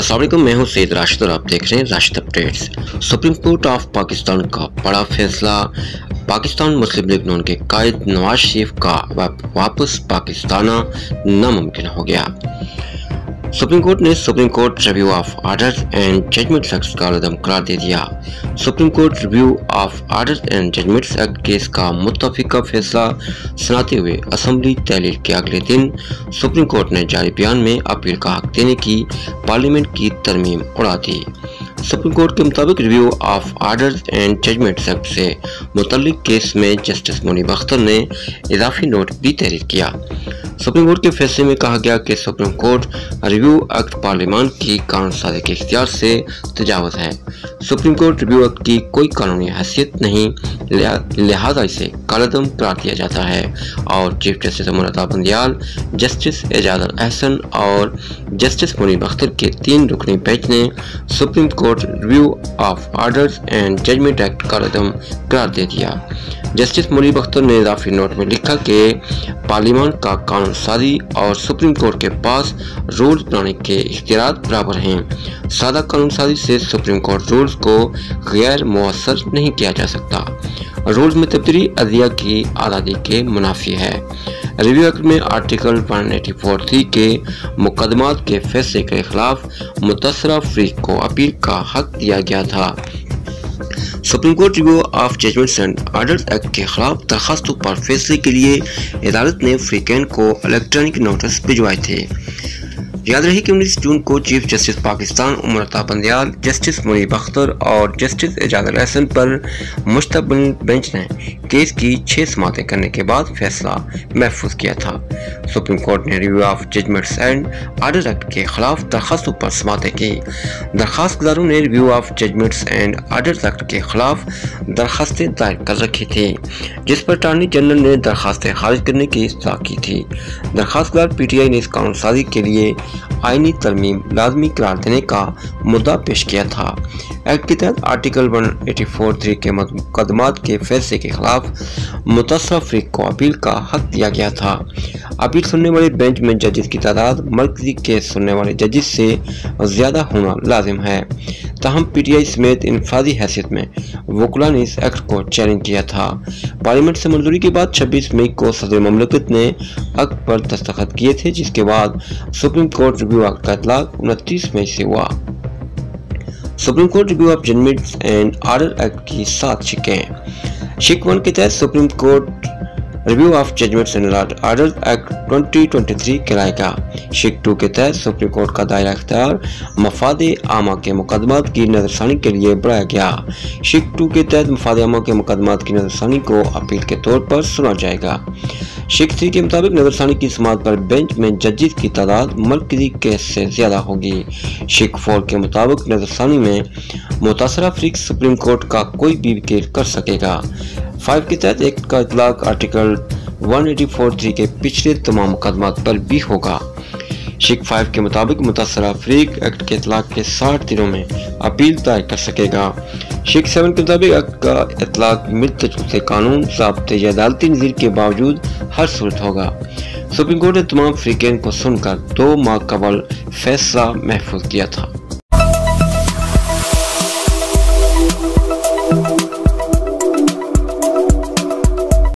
अस्सलाम वालेकुम, मैं हूं सैयद राशिद और आप देख रहे हैं Rashid updates. Supreme court of Pakistan का बड़ा फैसला, पाकिस्तान मुस्लिम लीग नून के कायद नवाज शरीफ का वापस पाकिस्तान आना नामुमकिन हो गया। सुप्रीम कोर्ट ने supreme court review of orders and judgment act का रद्द करार दे दिया। Supreme court review of orders and judgment act case का मुतफिका फैसला सुनाते हुए असम्बली तहलील के अगले दिन सुप्रीम कोर्ट ने जारी बयान में अपील का हक देने की पार्लियामेंट की तरमीम उड़ा दी। सुप्रीम कोर्ट के मुताबिक review of orders and judgment act से मुतल्लिक केस में जस्टिस मुनीब अख्तर ने इजाफी नोट भी तहरीर किया। सुप्रीम कोर्ट के फैसले में कहा गया कि सुप्रीम कोर्ट रिव्यू एक्ट पार्लियामान की कानून साज़ी के इख्तियार से तजावज़ है। सुप्रीम कोर्ट रिव्यू एक्ट की कोई कानूनी हैसियत नहीं, लिहाजा इसे कालेदम करार दिया जाता है और chief justice Umar Ata Bandial, justice Ijaz ul Ahsan और जस्टिस मुनीब अख्तर के 3 रुकनी बेंच ने supreme court review of orders and judgment act कालेदम करार दे दिया। जस्टिस मुनीब अख्तर ने इजाफी नोट में लिखा कि पार्लियामान का कानून साजी और सुप्रीम कोर्ट के पास रूल्स बनाने के इख्तियार बराबर हैं। सादा कानून साजी से सुप्रीम कोर्ट रूल्स को गैर मुअस्सर नहीं किया जा सकता। रूल्स में तब्दीली अदलिया की आज़ादी के मुनाफी है। रिव्यू एक्ट में आर्टिकल 184(3) के मुकदमात के फैसले के खिलाफ मुतासरा फरीक को अपील का हक दिया गया था। Supreme court review of judgments and orders act के खिलाफ दरखास्तों पर फैसले के लिए अदालत ने फ्रीकैन को इलेक्ट्रॉनिक नोटिस भिजवाए थे। याद रहे कि 19 जून को chief justice Pakistan Umar Ata Bandial, justice Munib Akhtar और जस्टिस एजाज उल अहसन पर मुश्तमिल बेंच ने केस की 6 समातें करने के बाद फैसला महफूज किया था। सुप्रीम कोर्ट ने review of judgments and order act के खिलाफ दरखास्तों पर समातें की। दरखास्तदारों ने review of judgments and order act के खिलाफ दरखास्तें दायर कर रखी थी, जिस पर अटॉर्नी जनरल ने दरखास्तें खारिज करने की इस्तः की थी। दरखास्तदार PTI ने इस कानून साजी के लिए आईनी तरमीम लाजमी करार देने का मुद्दा पेश किया था। एक्ट के तहत आर्टिकल 184(3) के मुकदमात के फैसले के खिलाफ मुतासरा फरीक को अपील का हक दिया गया था। अपील सुनने वाले बेंच में जजेस की तादाद मर्कजी केस सुनने वाले जजेस से ज़्यादा होना लाजिम है। ताहम PTI समेत इनफरादी हैसियत में वकला ने इस एक्ट को चैलेंज किया था। पार्लियामेंट से मंजूरी के बाद 26 मई को सदर ममलकत ने एक्ट पर दस्तखत किए थे, जिसके बाद सुप्रीम कोर्ट रिव्यू एक्ट का इतलाक 29 मई से हुआ। Supreme court review of judgments and order act की 7 शिकें। शिक 1 के तहत supreme court review of judgments and orders act 2023 कराएगा। शिक 2 के तहत सुप्रीम कोर्ट का दायरा इख्तियार मफादे आमा के मुकदमात की नजरसानी के लिए बढ़ाया गया। शिक 2 के तहत मफादे आमा के मुकदमात की नजरसानी को अपील के तौर पर सुना जाएगा। शिक 3 के मुताबिक नजरसानी की समात पर बेंच में जजेस की तादाद मरकजी केस से ज़्यादा होगी। शिक 4 के मुताबिक नजरसानी में मुतासरा अफरीक सुप्रीम कोर्ट का कोई भी वकील कर सकेगा। 5 के तहत एक्ट का इतलाक आर्टिकल 184(3) के पिछले तमाम मुकदमात पर भी होगा। शिक 5 के मुताबिक मुतासरा अफरीक एक्ट के इतलाक के 60 दिनों में अपील दायर कर सकेगा। शिक 7 के मुताबिक एक्ट का इतलाक मिलते जुलते कानून, ज़ाब्ते या अदालती नज़ीर के बावजूद हर सूरत होगा। सुप्रीम कोर्ट ने तमाम फ्रीकैन को सुनकर 2 माह कबल फैसला महफूज किया था।